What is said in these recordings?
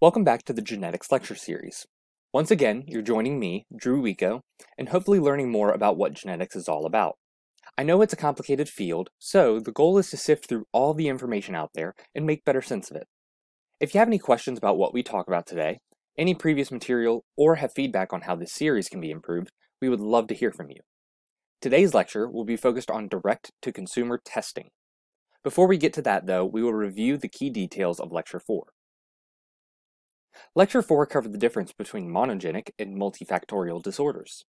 Welcome back to the Genetics Lecture Series. Once again, you're joining me, Drew Weko, and hopefully learning more about what genetics is all about. I know it's a complicated field, so the goal is to sift through all the information out there and make better sense of it. If you have any questions about what we talk about today, any previous material, or have feedback on how this series can be improved, we would love to hear from you. Today's lecture will be focused on direct-to-consumer testing. Before we get to that, though, we will review the key details of Lecture 4. Lecture 4 covered the difference between monogenic and multifactorial disorders.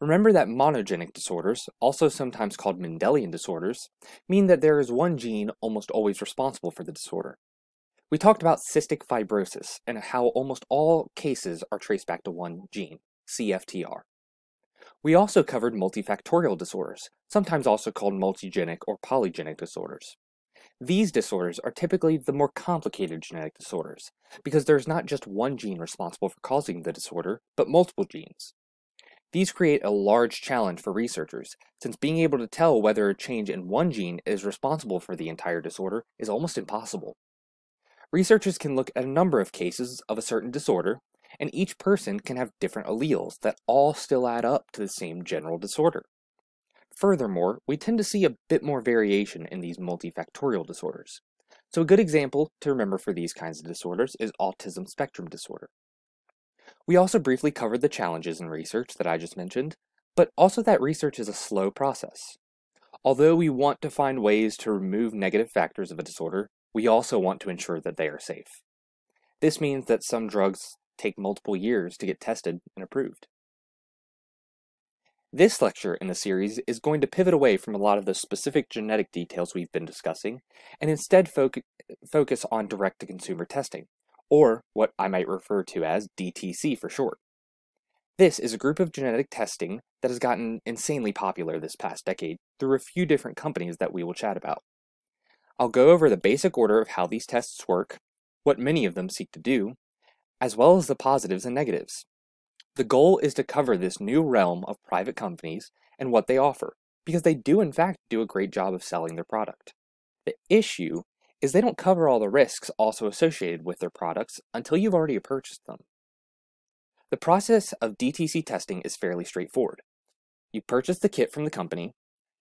Remember that monogenic disorders, also sometimes called Mendelian disorders, mean that there is one gene almost always responsible for the disorder. We talked about cystic fibrosis and how almost all cases are traced back to one gene, CFTR. We also covered multifactorial disorders, sometimes also called multigenic or polygenic disorders. These disorders are typically the more complicated genetic disorders, because there is not just one gene responsible for causing the disorder, but multiple genes. These create a large challenge for researchers, since being able to tell whether a change in one gene is responsible for the entire disorder is almost impossible. Researchers can look at a number of cases of a certain disorder, and each person can have different alleles that all still add up to the same general disorder. Furthermore, we tend to see a bit more variation in these multifactorial disorders. So a good example to remember for these kinds of disorders is autism spectrum disorder. We also briefly covered the challenges in research that I just mentioned, but also that research is a slow process. Although we want to find ways to remove negative factors of a disorder, we also want to ensure that they are safe. This means that some drugs take multiple years to get tested and approved. This lecture in the series is going to pivot away from a lot of the specific genetic details we've been discussing, and instead focus on direct-to-consumer testing, or what I might refer to as DTC for short. This is a group of genetic testing that has gotten insanely popular this past decade through a few different companies that we will chat about. I'll go over the basic order of how these tests work, what many of them seek to do, as well as the positives and negatives. The goal is to cover this new realm of private companies and what they offer, because they do in fact do a great job of selling their product. The issue is they don't cover all the risks also associated with their products until you've already purchased them. The process of DTC testing is fairly straightforward. You purchase the kit from the company,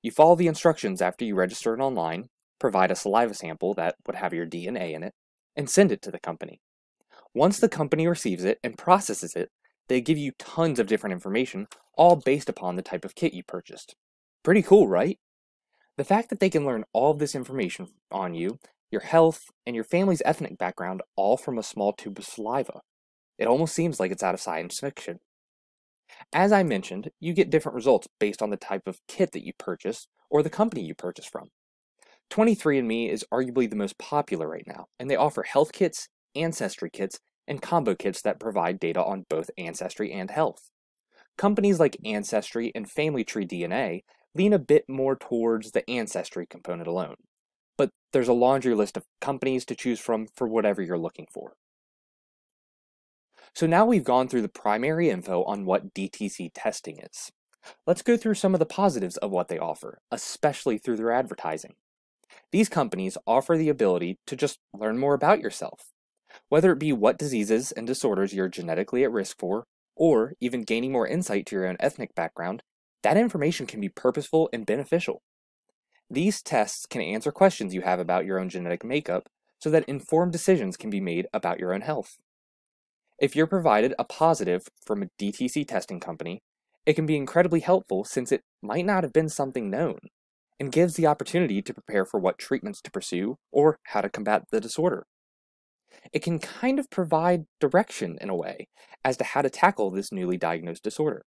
you follow the instructions after you register it online, provide a saliva sample that would have your DNA in it, and send it to the company. Once the company receives it and processes it, they give you tons of different information, all based upon the type of kit you purchased. Pretty cool, right? The fact that they can learn all of this information on you, your health, and your family's ethnic background all from a small tube of saliva. It almost seems like it's out of science fiction. As I mentioned, you get different results based on the type of kit that you purchase or the company you purchase from. 23andMe is arguably the most popular right now, and they offer health kits, ancestry kits, and combo kits that provide data on both ancestry and health. Companies like Ancestry and Family Tree DNA lean a bit more towards the ancestry component alone, but there's a laundry list of companies to choose from for whatever you're looking for. So now we've gone through the primary info on what DTC testing is. Let's go through some of the positives of what they offer, especially through their advertising. These companies offer the ability to just learn more about yourself, whether it be what diseases and disorders you're genetically at risk for, or even gaining more insight to your own ethnic background. That information can be purposeful and beneficial. These tests can answer questions you have about your own genetic makeup so that informed decisions can be made about your own health. If you're provided a positive from a DTC testing company, it can be incredibly helpful since it might not have been something known, and gives the opportunity to prepare for what treatments to pursue or how to combat the disorder. It can kind of provide direction in a way as to how to tackle this newly diagnosed disorder.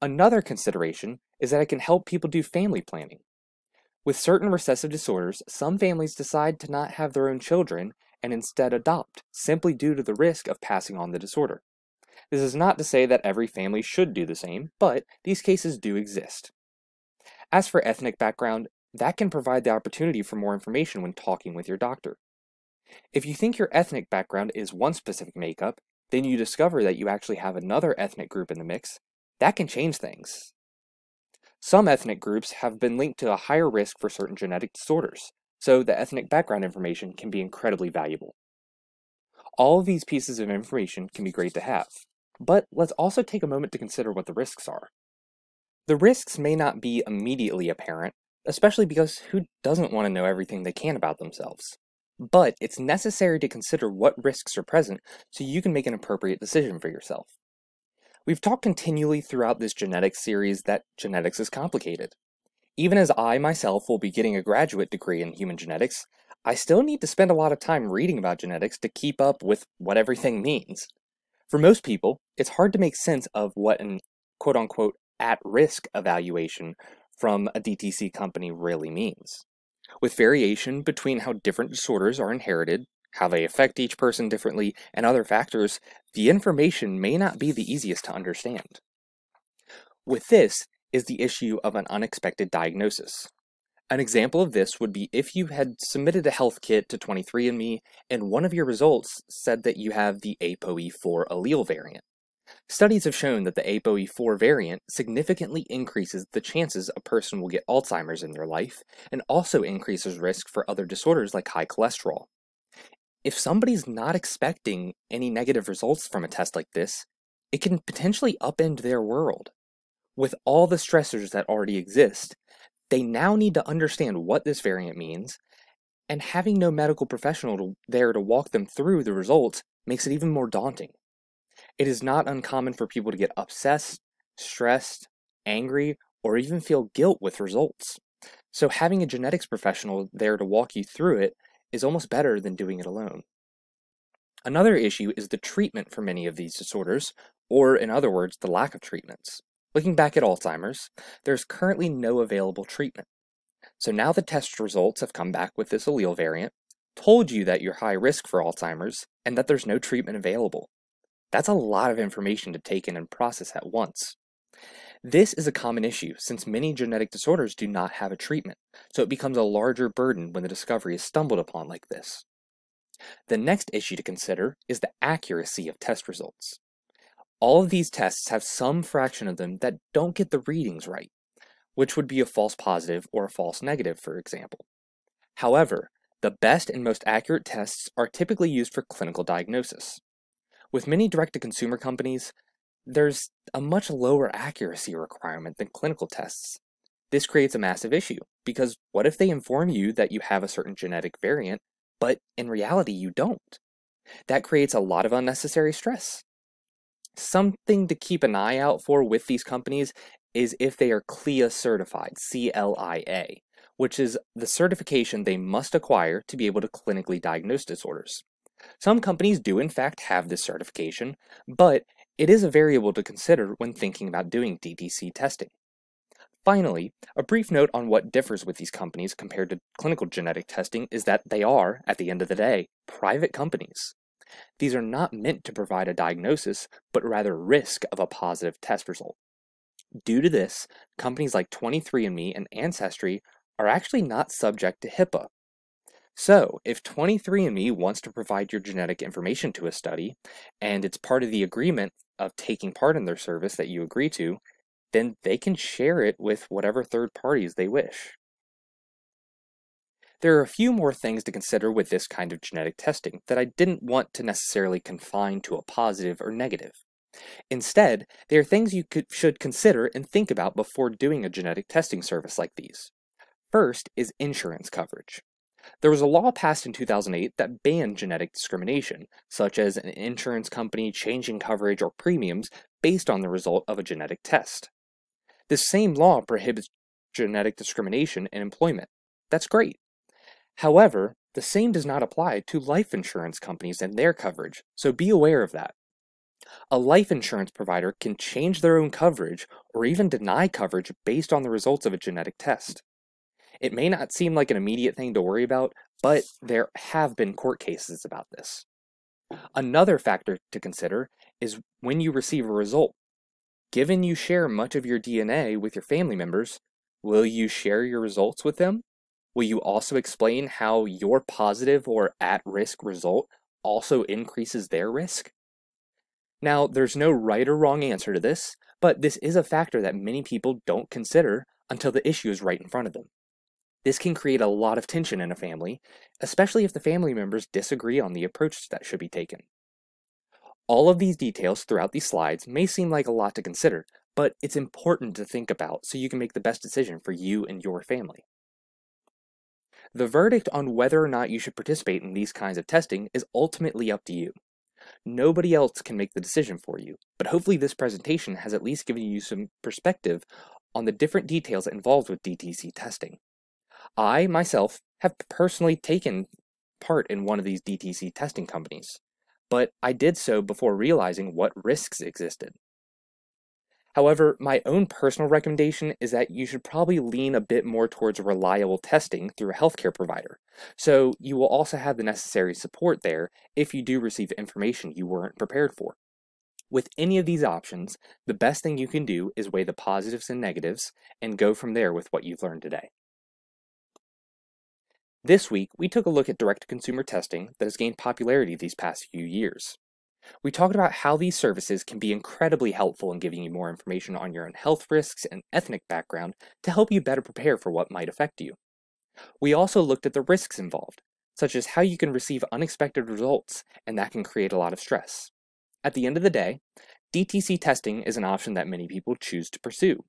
Another consideration is that it can help people do family planning. With certain recessive disorders, some families decide to not have their own children and instead adopt, simply due to the risk of passing on the disorder. This is not to say that every family should do the same, but these cases do exist. As for ethnic background, that can provide the opportunity for more information when talking with your doctor. If you think your ethnic background is one specific makeup, then you discover that you actually have another ethnic group in the mix. That can change things. Some ethnic groups have been linked to a higher risk for certain genetic disorders, so the ethnic background information can be incredibly valuable. All of these pieces of information can be great to have, but let's also take a moment to consider what the risks are. The risks may not be immediately apparent, especially because who doesn't want to know everything they can about themselves? But it's necessary to consider what risks are present so you can make an appropriate decision for yourself. We've talked continually throughout this genetics series that genetics is complicated. Even as I myself will be getting a graduate degree in human genetics, I still need to spend a lot of time reading about genetics to keep up with what everything means. For most people, it's hard to make sense of what an quote-unquote at-risk evaluation from a DTC company really means. With variation between how different disorders are inherited, how they affect each person differently, and other factors, the information may not be the easiest to understand. With this is the issue of an unexpected diagnosis. An example of this would be if you had submitted a health kit to 23andMe and one of your results said that you have the APOE4 allele variant. Studies have shown that the APOE4 variant significantly increases the chances a person will get Alzheimer's in their life and also increases risk for other disorders like high cholesterol. If somebody's not expecting any negative results from a test like this, it can potentially upend their world. With all the stressors that already exist, they now need to understand what this variant means, and having no medical professional there to walk them through the results makes it even more daunting. It is not uncommon for people to get obsessed, stressed, angry, or even feel guilt with results. So having a genetics professional there to walk you through it is almost better than doing it alone. Another issue is the treatment for many of these disorders, or in other words, the lack of treatments. Looking back at Alzheimer's, there's currently no available treatment. So now the test results have come back with this allele variant, told you that you're high risk for Alzheimer's, and that there's no treatment available. That's a lot of information to take in and process at once. This is a common issue since many genetic disorders do not have a treatment, so it becomes a larger burden when the discovery is stumbled upon like this. The next issue to consider is the accuracy of test results. All of these tests have some fraction of them that don't get the readings right, which would be a false positive or a false negative, for example. However, the best and most accurate tests are typically used for clinical diagnosis. With many direct-to-consumer companies, there's a much lower accuracy requirement than clinical tests. This creates a massive issue, because what if they inform you that you have a certain genetic variant, but in reality you don't? That creates a lot of unnecessary stress. Something to keep an eye out for with these companies is if they are CLIA certified, C-L-I-A, which is the certification they must acquire to be able to clinically diagnose disorders. Some companies do in fact have this certification, but it is a variable to consider when thinking about doing DTC testing. Finally, a brief note on what differs with these companies compared to clinical genetic testing is that they are, at the end of the day, private companies. These are not meant to provide a diagnosis, but rather risk of a positive test result. Due to this, companies like 23andMe and Ancestry are actually not subject to HIPAA. So, if 23andMe wants to provide your genetic information to a study, and it's part of the agreement of taking part in their service that you agree to, then they can share it with whatever third parties they wish. There are a few more things to consider with this kind of genetic testing that I didn't want to necessarily confine to a positive or negative. Instead, they are things you should consider and think about before doing a genetic testing service like these. First is insurance coverage. There was a law passed in 2008 that banned genetic discrimination, such as an insurance company changing coverage or premiums based on the result of a genetic test. This same law prohibits genetic discrimination in employment. That's great. However, the same does not apply to life insurance companies and their coverage, so be aware of that. A life insurance provider can change their own coverage or even deny coverage based on the results of a genetic test. It may not seem like an immediate thing to worry about, but there have been court cases about this. Another factor to consider is when you receive a result. Given you share much of your DNA with your family members, will you share your results with them? Will you also explain how your positive or at-risk result also increases their risk? Now, there's no right or wrong answer to this, but this is a factor that many people don't consider until the issue is right in front of them. This can create a lot of tension in a family, especially if the family members disagree on the approach that should be taken. All of these details throughout these slides may seem like a lot to consider, but it's important to think about so you can make the best decision for you and your family. The verdict on whether or not you should participate in these kinds of testing is ultimately up to you. Nobody else can make the decision for you, but hopefully this presentation has at least given you some perspective on the different details involved with DTC testing. I, myself, have personally taken part in one of these DTC testing companies, but I did so before realizing what risks existed. However, my own personal recommendation is that you should probably lean a bit more towards reliable testing through a healthcare provider, so you will also have the necessary support there if you do receive information you weren't prepared for. With any of these options, the best thing you can do is weigh the positives and negatives and go from there with what you've learned today. This week, we took a look at direct-to-consumer testing that has gained popularity these past few years. We talked about how these services can be incredibly helpful in giving you more information on your own health risks and ethnic background to help you better prepare for what might affect you. We also looked at the risks involved, such as how you can receive unexpected results, and that can create a lot of stress. At the end of the day, DTC testing is an option that many people choose to pursue.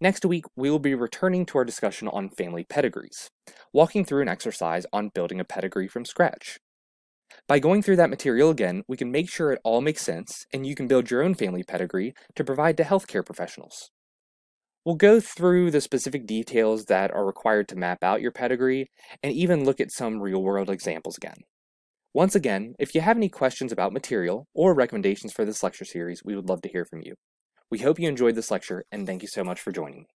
Next week, we will be returning to our discussion on family pedigrees, walking through an exercise on building a pedigree from scratch. By going through that material again, we can make sure it all makes sense, and you can build your own family pedigree to provide to healthcare professionals. We'll go through the specific details that are required to map out your pedigree, and even look at some real-world examples again. Once again, if you have any questions about material or recommendations for this lecture series, we would love to hear from you. We hope you enjoyed this lecture, and thank you so much for joining me.